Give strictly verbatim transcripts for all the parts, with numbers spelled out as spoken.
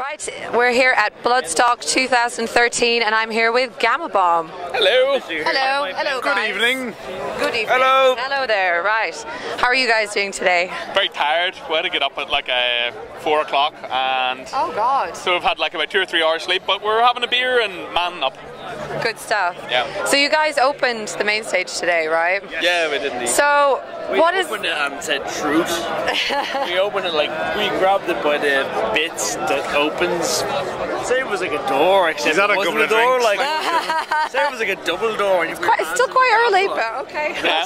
Right, we're here at Bloodstock two thousand thirteen and I'm here with Gama Bomb. Hello. Hello. Hello, guys. Good evening. Good evening. Hello. Hello there, right. How are you guys doing today? Very tired. We had to get up at like uh, four o'clock and... Oh God. So we've had like about two or three hours sleep, but we're having a beer and manning up. Good stuff. Yeah. So you guys opened the main stage today, right? Yes. Yeah, we did indeed. So we what is... We opened it and said truth. We opened it like, we grabbed it by the bits that opens. Say it was like a door, actually. Is that it a double door? Like, say it was like a double door. And it's, quite, it's still quite early, but okay. Yeah.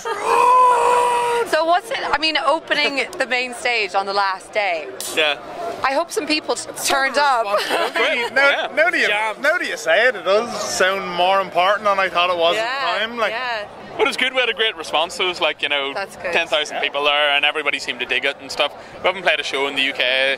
So what's it, I mean, opening the main stage on the last day? Yeah. I hope some people turned up. no, no, do you, no, do you say it? It does sound more important than I thought it was yeah, at the time. Like, yeah. But it was good. We had a great response. There was like, you know, ten thousand yeah. people there, and everybody seemed to dig it and stuff. We haven't played a show in the U K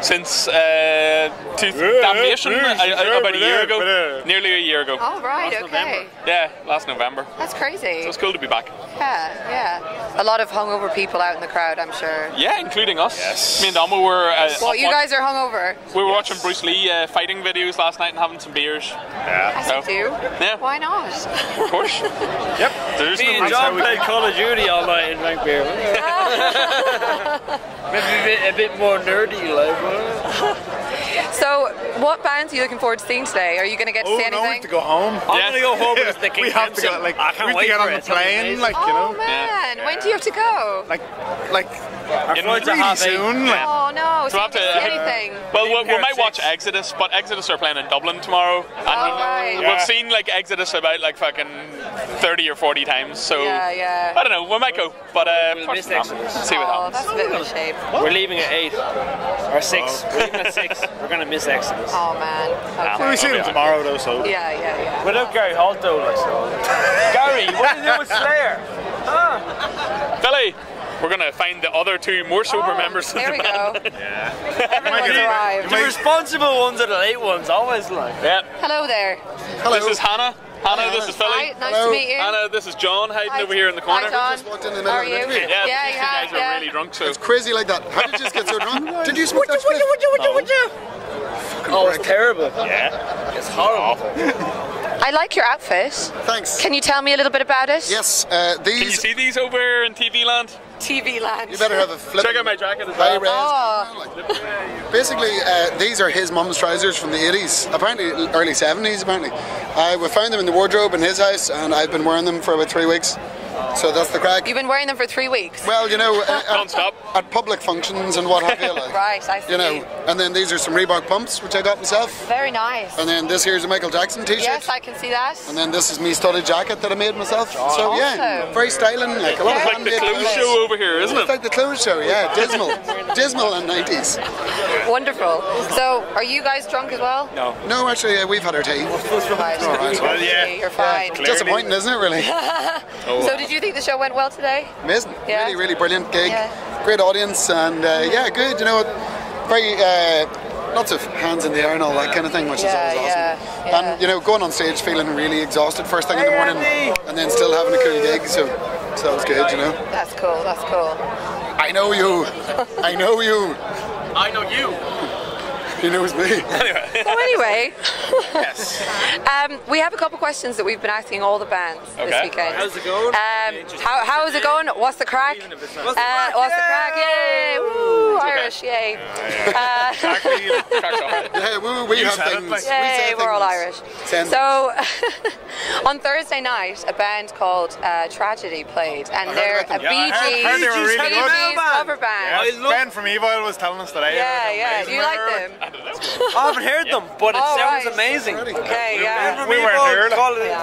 since uh, to yeah, Damnation yeah, yeah, yeah, about a year yeah, ago, yeah. nearly a year ago. Oh right, last okay. November. Yeah, last November. That's crazy. So it's cool to be back. Yeah, yeah. A lot of hungover people out in the crowd, I'm sure. Yeah, including us. Yes. Me and Damo were. Uh, well, you guys are hungover. We were yes. watching Bruce Lee uh, fighting videos last night and having some beers. Yeah. I so, do. Yeah. Why not? Of course. Yep. There's Me and John played Call of Duty all night and drank beer. Maybe a bit, a bit more nerdy, like. So, what bands are you looking forward to seeing today? Are you going to get oh, to see anything? No, we have to go home. I'm yes. going to go home because the King we have to go, like, I can't we have wait to get on the plane. Like, you know. Oh man, yeah. when do you have to go? Like, like. Our flight's really soon. Yeah. Oh no, so, so we have to see anything. Uh, well, we, we, we might watch Exodus, but Exodus are playing in Dublin tomorrow. And oh, right. yeah. we've seen like Exodus about like fucking thirty or forty times, so yeah, yeah. I don't know, we might go, but uh, we'll miss Exodus. See what oh, happens. That's a bit of a shame. We're leaving at eight or six. We're leaving at six. We're going to miss Exodus. Oh man. Okay. Well, we see them tomorrow though, so. Yeah, yeah, yeah. Without Gary Holt though, like so. Gary, what do you do with Slayer? Huh? Billy! We're gonna find the other two more sober oh, members of the band. There we go. Yeah. The responsible ones are the late ones, always like. Yep. Hello there. Hello. This is Hannah. Hannah, this is Philly. Hi, nice Hello. to meet you. Hannah, this is John hiding Hi. over here in the corner. Hi, John. Just walked in the middle of an interview. Yeah, yeah, these yeah, guys yeah. are really drunk, so. It's crazy like that. How did you just get so drunk? Did you smoke that stuff? Would you, would you, would you, would you? Oh, it's terrible. Yeah. It's horrible. I like your outfit. Thanks. Can you tell me a little bit about it? Yes. Uh, these. Can you see these over in T V land? T V land. You better have a flip. Check out my jacket as well. Oh. Basically, uh, these are his mum's trousers from the eighties, apparently early seventies. Apparently, uh, we found them in the wardrobe in his house, and I've been wearing them for about three weeks. So that's the crack. You've been wearing them for three weeks. Well, you know, uh, at, at public functions and what have you. Like, right, I see. You know, and then these are some Reebok pumps, which I got myself. Very nice. And then this here's a Michael Jackson T-shirt. Yes, I can see that. And then this is me studded jacket that I made myself. So awesome. Yeah, very styling. Like a lot yeah. of like the clothes show over here, isn't it? It's like the clothes show. Yeah, dismal, dismal in nineties. Wonderful. So, are you guys drunk as well? No. No, actually, uh, we've had our tea. Right. All right. Well, yeah. You're fine. Yeah. Disappointing, isn't it? Really. Oh. So did you think the show went well today? Amazing. Yeah. Really, really brilliant gig. Yeah. Great audience, and uh, yeah, good. You know, very uh, lots of hands in the air and all that kind of thing, which yeah, is always yeah, awesome. Yeah. And you know, going on stage feeling really exhausted first thing hey, in the morning, Andy. and then still having a cool gig. So, so that was good. You know. That's cool. That's cool. I know you. I know you. I know you. He knows me. Anyway. Well, anyway. Yes. Um, we have a couple of questions that we've been asking all the bands okay. this weekend. How's it going? Um, how, how is it going? What's the crack? What's the crack? Uh, what's the crack? Yay! Woo! Okay. Irish, yay! Uh, exactly. Yeah, we, we have things. Like, yay, we we're things. all Irish. Send so, on Thursday night, a band called uh, Tragedy played, and I they're a Bee Gees cover band. Ben from Evil was telling us today. Yeah, yeah. Do you like them? I haven't heard them, but it sounds amazing. Okay, yeah. We were here.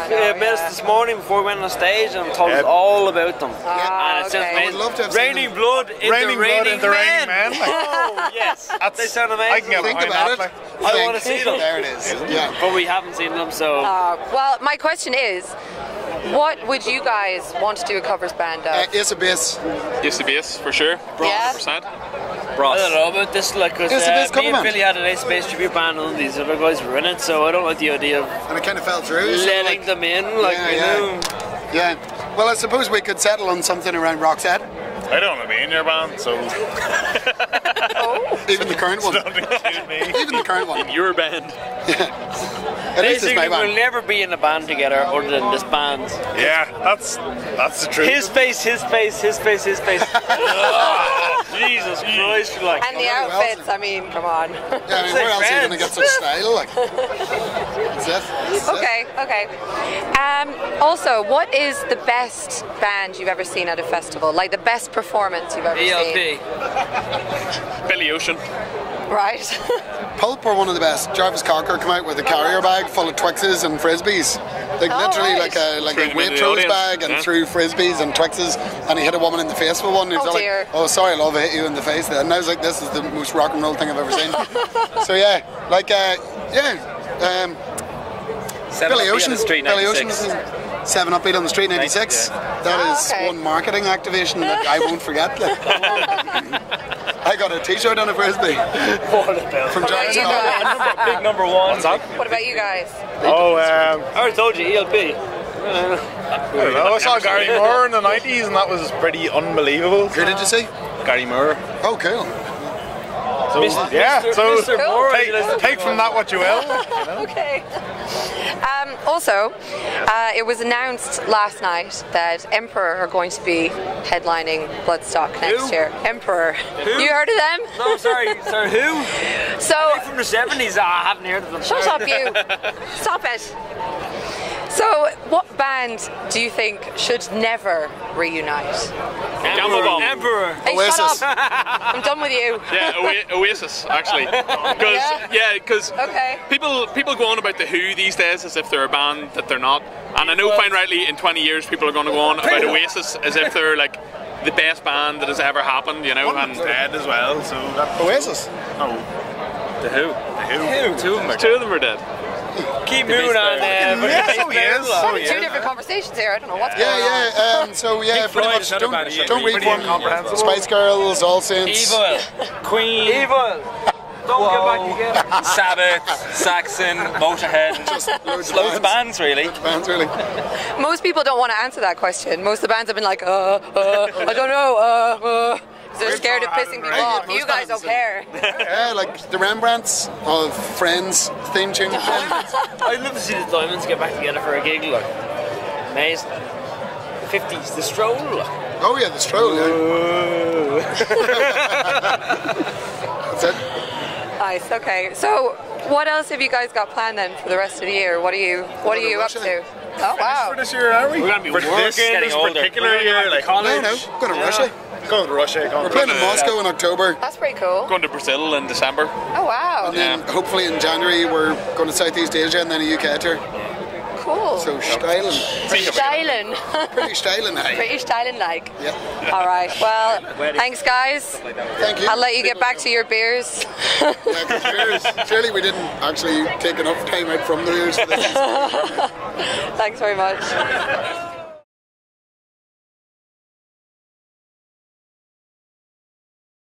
They met us this morning before we went on stage and told us all about them. And it sounds amazing. Raining blood in the raining man. Oh yes, they sound amazing. I can get think about it. I want to see them. There it is. Yeah, but we haven't seen them, so. Well, my question is, what would you guys want to do a covers band of? Ace of Base. Ace of Base for sure. one hundred percent. Ross. I don't know about this, like, because uh, me and Billy had an Ace of Base tribute band and these other guys were in it, so I don't like the idea of and it kind of fell through, letting so like, them in, like, yeah, you yeah. know. Yeah, well, I suppose we could settle on something around Roxette. I don't want to be in your band, so. Oh. Even the current one. Even the current one. Your band. Yeah. At least it's my band. We'll never be in a band together other than this band. Yeah, that's that's the truth. His face, his face, his face, his face. Oh, Jesus Christ! Like. And the outfits. I mean, come on. Yeah, I mean, where else are you gonna get such style? Like. That's it. That's okay. It. Okay. Um, also, what is the best band you've ever seen at a festival? Like the best performance you've ever E L P. Seen? E L P. Billy Ocean. Right. Pulp were one of the best. Jarvis Cocker come out with a carrier bag full of Twixes and Frisbees. Like oh, literally right. like a like a Waitrose bag and yeah. threw Frisbees and Twixes, and he hit a woman in the face with one. And he was oh, like, dear. Oh, sorry, love, I hit you in the face. And I was like, this is the most rock and roll thing I've ever seen. So yeah, like, uh, yeah. Um, Billy Ocean, Billy Ocean was in seven up beat on the street in ninety-six. Yeah. That oh, is okay. one marketing activation that I won't forget. I got a t-shirt on a Frisbee. What about from Jarvis Cocker. Big number one. What's up? What about you guys? Oh, um, I already told you, E L P. I don't know, I saw Gary Moore in the nineties and that was pretty unbelievable. Who did you see? Gary Moore. Oh, cool. So, Mister, yeah, Mister, so Mister Moore, take, take from that what you will. You know? Okay. Um, also, uh, it was announced last night that Emperor are going to be headlining Bloodstock next who? year. Emperor. Who? You heard of them? No, sorry. Sorry, who? So they're from the seventies. Oh, I haven't heard of them. Shut up, you. Stop it. So, what band do you think should never reunite? Gama Bomb. Emperor. Hey, Oasis. Shut up. I'm done with you. Yeah, Oasis, actually. Because yeah, because yeah, okay. people people go on about The Who these days as if they're a band that they're not. And I know fine rightly in twenty years people are going to go on about Oasis as if they're like the best band that has ever happened, you know, one and dead as well. So that's Oasis? No. The Who. The Who. Two of them are dead. Two of them are dead. Keep the moving on there. Yeah, so yes. We're having two different conversations here. I don't know what's yeah, going on. Yeah, yeah. Um, so yeah, pretty much. Don't, don't, don't read one. Spice Girls, All Saints. Evil. Queen. Evil. Don't Whoa. Get back again. Sabbath, Saxon, Motorhead. Just loads, loads of bands, bands really. Bands, really. Most people don't want to answer that question. Most of the bands have been like, uh, uh, I don't know, uh, uh. They're scared of pissing people off. You guys don't care. Yeah, like the Rembrandts of Friends theme tune. I'd love to see the Diamonds get back together for a gig. Like, amazing. fifties, The Stroll. Oh yeah, The Stroll. Yeah. That's it. Nice. Okay. So, what else have you guys got planned then for the rest of the year? What are you What are you up to? Oh wow. For this year, are we? We're gonna be working this particular year. Like college. No, no. Going to Russia. Going to Russia. Going We're to playing in Moscow in October. That's pretty cool. Going to Brazil in December. Oh wow! And then yeah. hopefully in January we're going to Southeast Asia and then a U K tour. Cool. So styling. Styling. Pretty styling. Pretty styling like. Yep. Yeah. All right. Well, thanks guys. Thank you. I'll let you get back to your beers. Yeah, beers. Surely we didn't actually take enough time out from the beers. For this. Thanks very much.